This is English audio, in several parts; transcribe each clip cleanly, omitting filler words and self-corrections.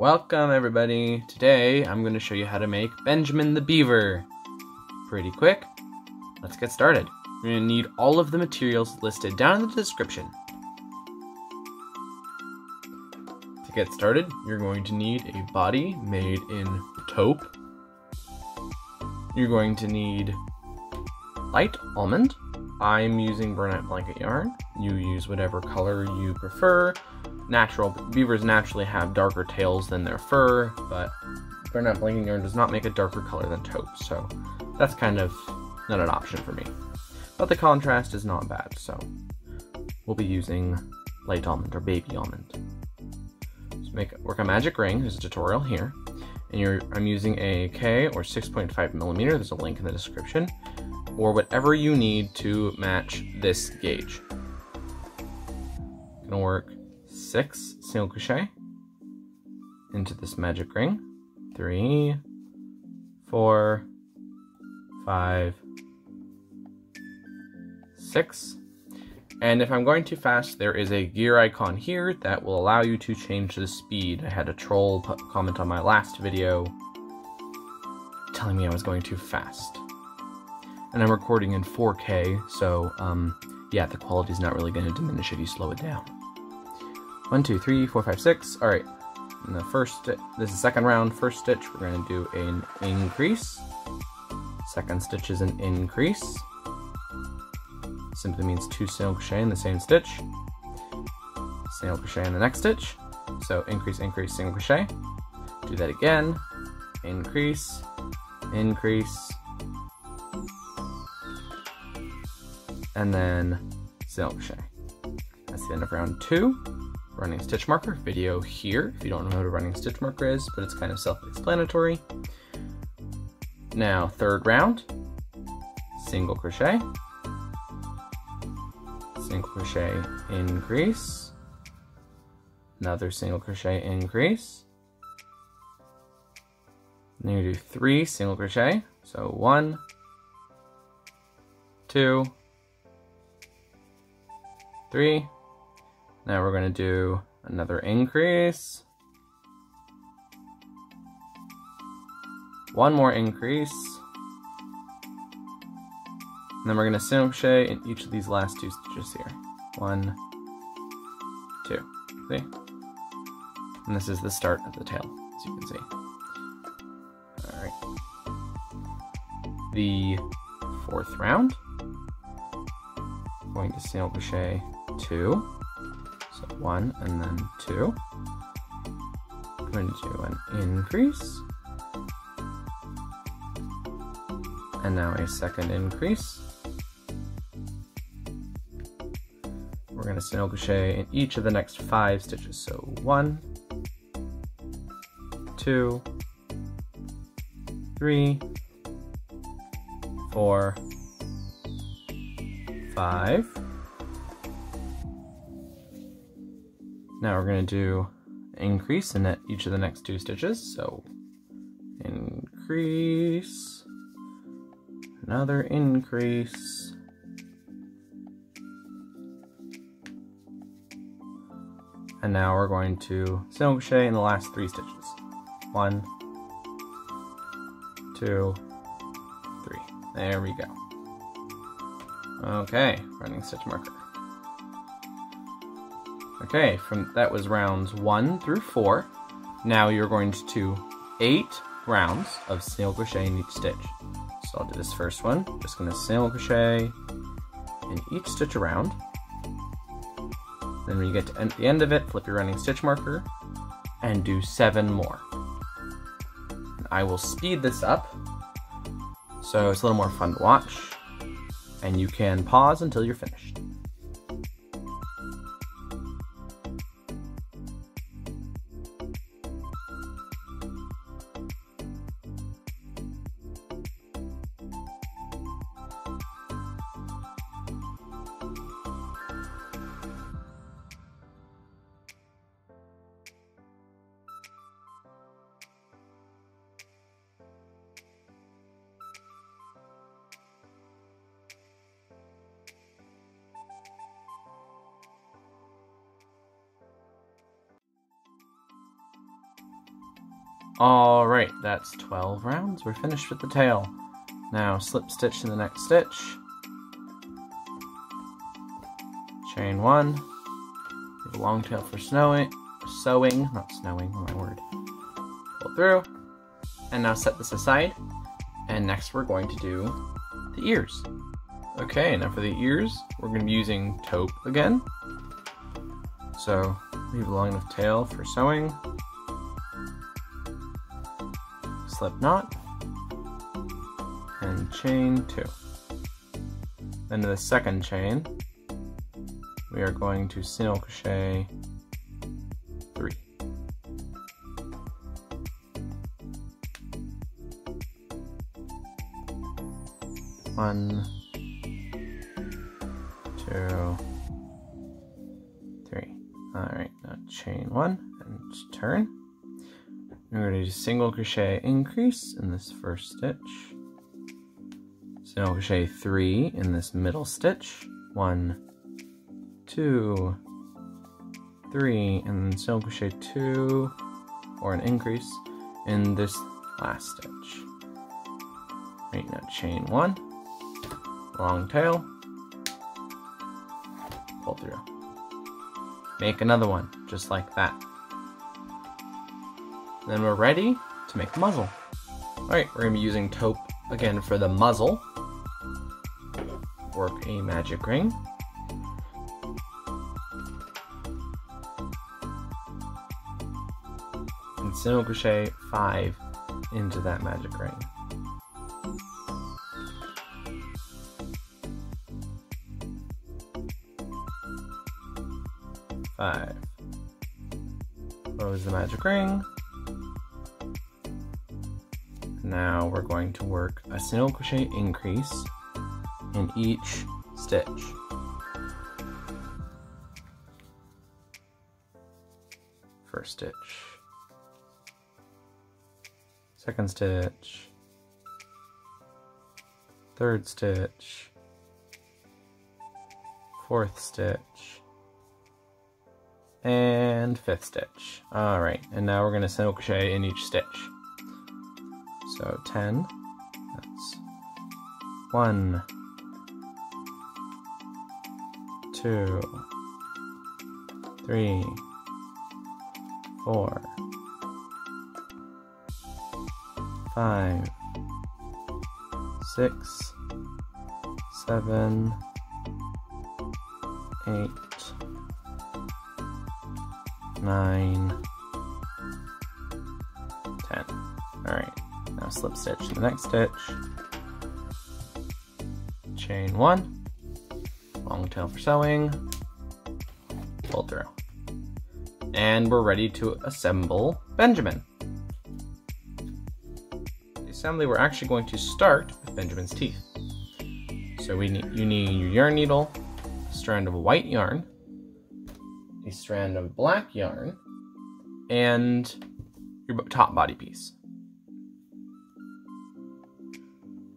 Welcome everybody! Today I'm going to show you how to make Benjamin the Beaver. Pretty quick. Let's get started. You're going to need all of the materials listed down in the description. To get started, you're going to need a body made in taupe. You're going to need light almond. I'm using Bernat Blanket Yarn. You use whatever color you prefer. Beavers naturally have darker tails than their fur, but Bernat Blanket Yarn does not make a darker color than taupe, so that's kind of not an option for me. But the contrast is not bad, so we'll be using light almond or baby almond. So work a magic ring. There's a tutorial here, and I'm using a K or 6.5mm. There's a link in the description, or whatever you need to match this gauge. Gonna work 6 single crochet into this magic ring. 3, 4, 5, 6. And if I'm going too fast, there is a gear icon here that will allow you to change the speed. I had a troll comment on my last video telling me I was going too fast. And I'm recording in 4K, so yeah, the quality is not really going to diminish if you slow it down. 1, 2, 3, 4, 5, 6. All right, and this is the second round. First stitch, we're going to do an increase. Second stitch is an increase. Simply means 2 single crochet in the same stitch. Single crochet in the next stitch. So increase, increase, single crochet. Do that again. Increase, increase. And then single crochet. That's the end of round 2. Running stitch marker video here if you don't know what a running stitch marker is, but it's kind of self-explanatory. Now third round, single crochet, increase, another single crochet, increase. Then you do 3 single crochet, so 1, 2, 3. Now we're going to do another increase, one more increase, and then we're going to single crochet in each of these last 2 stitches here. 1, 2, see? And this is the start of the tail, as you can see. All right. The fourth round, I'm going to single crochet 2. So 1 and then 2. I'm going to do an increase. And now a second increase. We're going to single crochet in each of the next 5 stitches. So 1, 2, 3, 4, 5. Now we're going to do increase in each of the next 2 stitches, so increase, another increase, and now we're going to single crochet in the last 3 stitches, 1, 2, 3, there we go. Okay, running stitch marker. Okay, that was rounds 1 through 4. Now you're going to do 8 rounds of single crochet in each stitch. So I'll do this first one. Just gonna single crochet in each stitch around. Then when you get to the end of it, flip your running stitch marker and do 7 more. And I will speed this up so it's a little more fun to watch, and you can pause until you're finished. Alright, that's 12 rounds. We're finished with the tail. Now slip stitch in the next stitch. Chain one. We have a long tail for sewing, not snowing, oh my word. Pull through. And now set this aside. And next we're going to do the ears. Okay, now for the ears, we're going to be using taupe again. So leave a long enough tail for sewing. Slip knot and chain two. Then to the second chain, we are going to single crochet three. One, two, three. All right, now chain one and turn. We're going to do single crochet increase in this first stitch, single crochet three in this middle stitch, 1, 2, 3, and then single crochet two or an increase in this last stitch. Right now, chain one, long tail, pull through, make another one just like that. Then we're ready to make the muzzle. All right, we're gonna be using taupe again for the muzzle. Work a magic ring. And single crochet five into that magic ring. Five. Close the magic ring. Now we're going to work a single crochet increase in each stitch. First stitch, second stitch, third stitch, fourth stitch, and fifth stitch. All right, and now we're going to single crochet in each stitch. So 10, that's 1, 2, 3, 4, 5, 6, 7, 8, 9, 10. All right. Now slip stitch to the next stitch, chain one, long tail for sewing, pull through. And we're ready to assemble Benjamin. The assembly, we're actually going to start with Benjamin's teeth. So you need your yarn needle, a strand of white yarn, a strand of black yarn, and your top body piece.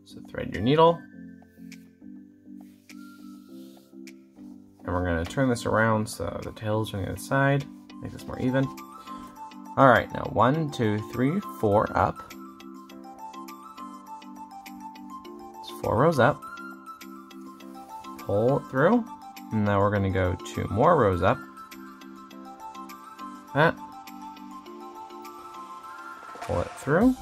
So thread your needle, and we're going to turn this around so the tail's on the other side, make this more even. All right, now 1, 2, 3, 4 up. It's 4 rows up. Pull it through, and now we're going to go 2 more rows up. That. Pull it through.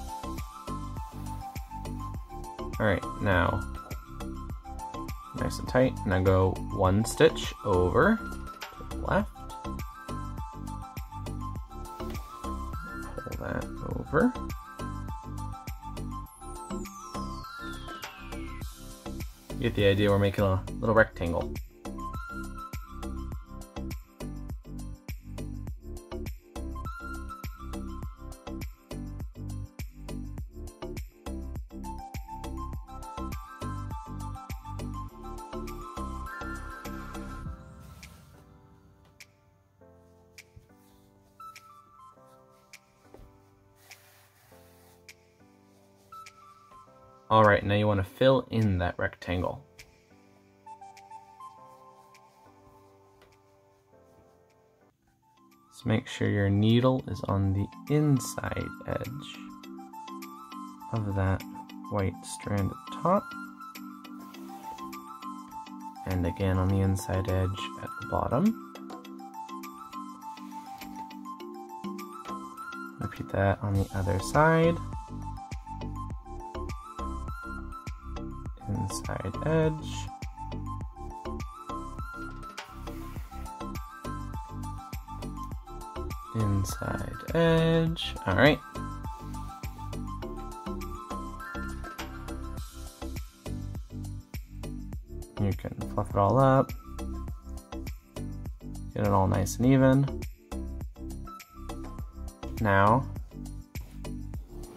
Alright, now, nice and tight, now go 1 stitch over to the left, pull that over, you get the idea, we're making a little rectangle. All right, now you want to fill in that rectangle. So make sure your needle is on the inside edge of that white strand at the top, and again on the inside edge at the bottom. Repeat that on the other side, inside edge, inside edge. All right. You can fluff it all up, get it all nice and even. Now,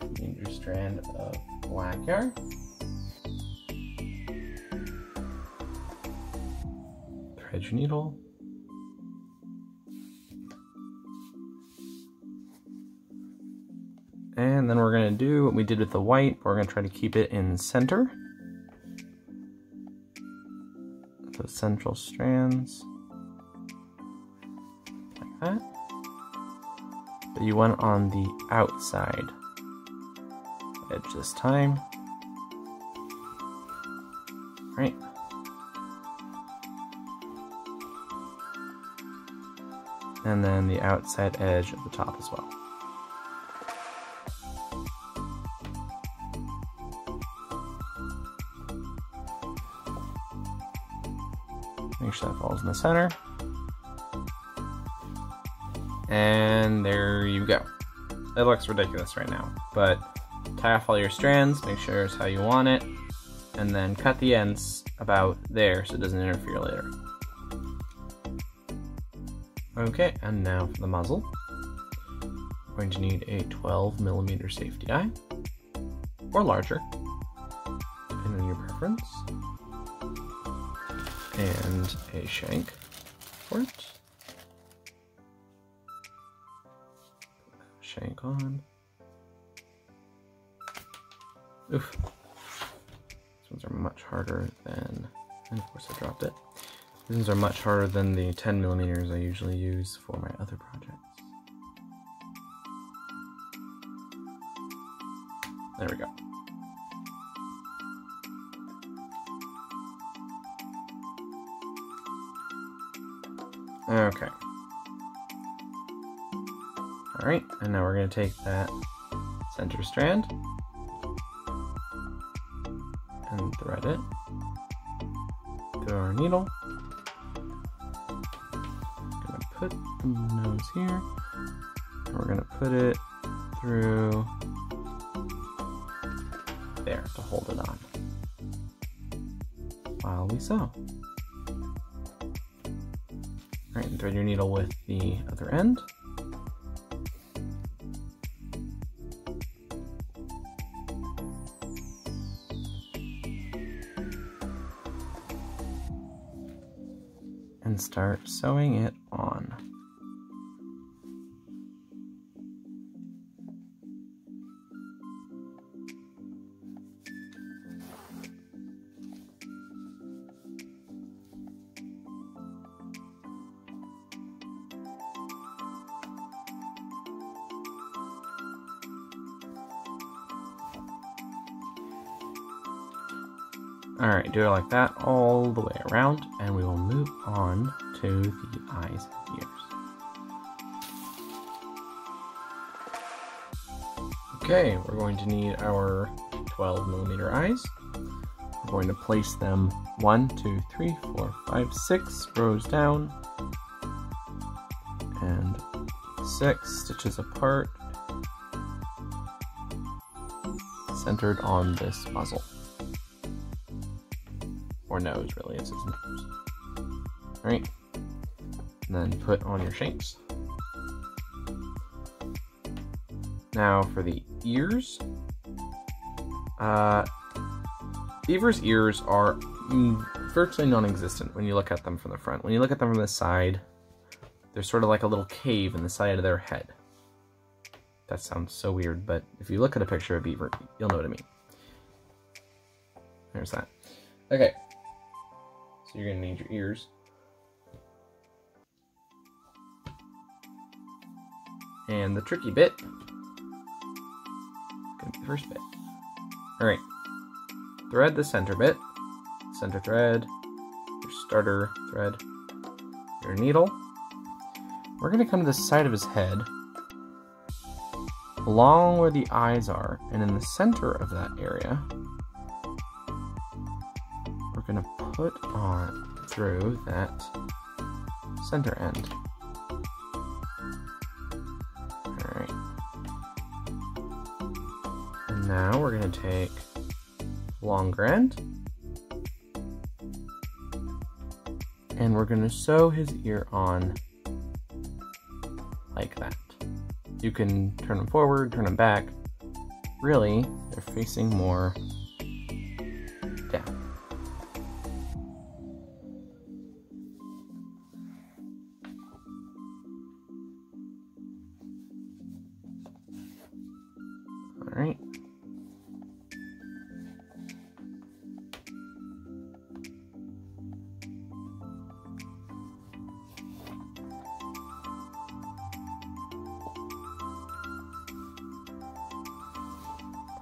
you need your strand of black yarn. Thread your needle. And then we're gonna do what we did with the white. We're gonna try to keep it in center. Those central strands, like that. But you want on the outside edge this time. All right. And then the outside edge at the top as well. Make sure that falls in the center. And there you go. It looks ridiculous right now, but tie off all your strands, make sure it's how you want it, and then cut the ends about there so it doesn't interfere later. Okay, and now for the muzzle. We're going to need a 12mm safety die, or larger, depending on your preference, and a shank for it. Shank on. Oof. These ones are much harder than, and of course I dropped it. These ones are much harder than the 10mm I usually use for my other projects. There we go. Okay. All right, and now we're gonna take that center strand and thread it through our needle. Gonna put the nose here, and we're gonna put it through there to hold it on while we sew. All right, and thread your needle with the other end. And start sewing it on. Alright, do it like that all the way around, and we will move on to the eyes and ears. Okay, we're going to need our 12mm eyes. We're going to place them 1, 2, 3, 4, 5, 6 rows down, and 6 stitches apart, centered on this muzzle. Or nose, really, it's his nose. Alright, and then put on your shanks. Now for the ears. Beaver's ears are virtually non-existent when you look at them from the front. When you look at them from the side, they're sort of like a little cave in the side of their head. That sounds so weird, but if you look at a picture of a beaver, you'll know what I mean. There's that. Okay. You're gonna need your ears. And the tricky bit is going to be the first bit. Alright, thread the center bit, center thread, your starter thread, your needle. We're going to come to the side of his head, along where the eyes are, and in the center of that area, we're going to put on through that center end. Alright. And now we're going to take longer end, and we're going to sew his ear on like that. You can turn them forward, turn them back. Really, they're facing more down. All right.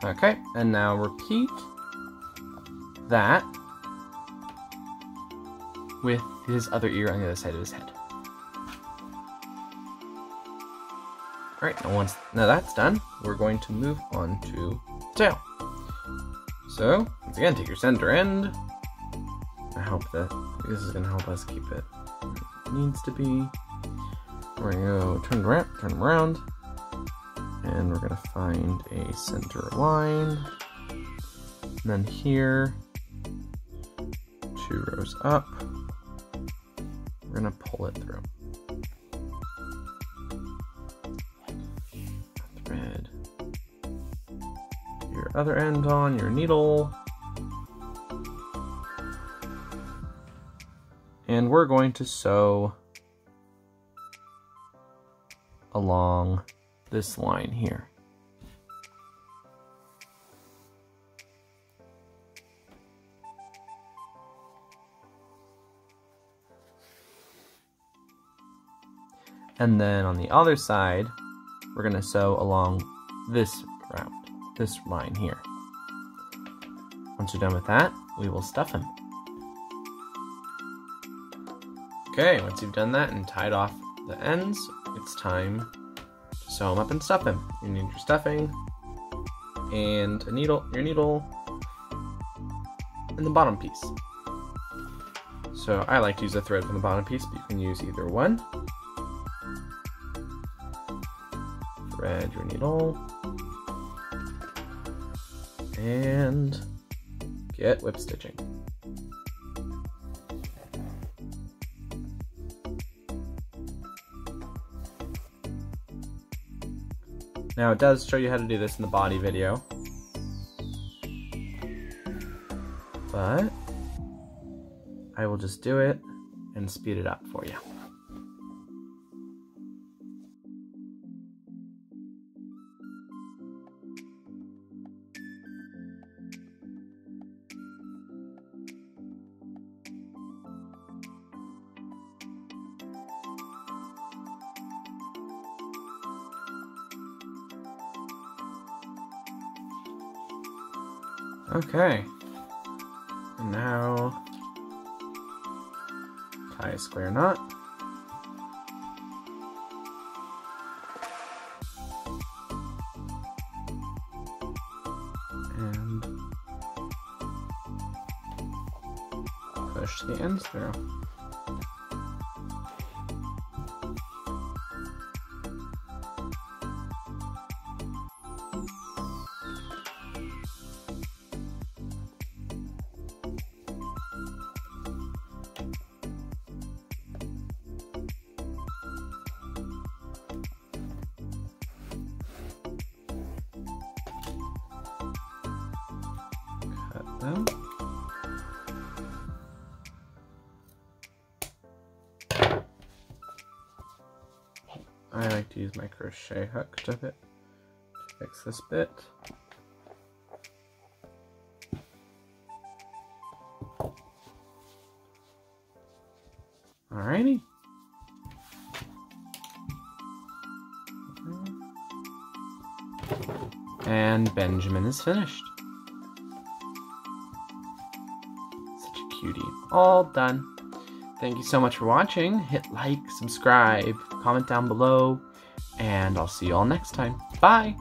Okay, and now repeat that with his other ear on the other side of his head. Alright, now once that's done, we're going to move on to the tail. So, once again, take your center end. I hope that this is going to help us keep it where it needs to be. We're going to go turn them around. And we're gonna find a center line. And then here, 2 rows up, we're gonna pull it through. Thread your other end on your needle. And we're going to sew along this line here. And then on the other side, we're going to sew along this round, this line here. Once you're done with that, we will stuff him. Okay, once you've done that and tied off the ends, it's time sew him up and stuff him. You need your stuffing and a needle, your needle, and the bottom piece. So I like to use a thread from the bottom piece, but you can use either one. Thread your needle and get whip stitching. Now it does show you how to do this in the body video, but I will just do it and speed it up for you. Okay, and now tie a square knot. And push the ends through. Them. I like to use my crochet hook to fix this bit. Alrighty. And Benjamin is finished. Such a cutie. All done. Thank you so much for watching. Hit like, subscribe, comment down below, and I'll see you all next time. Bye!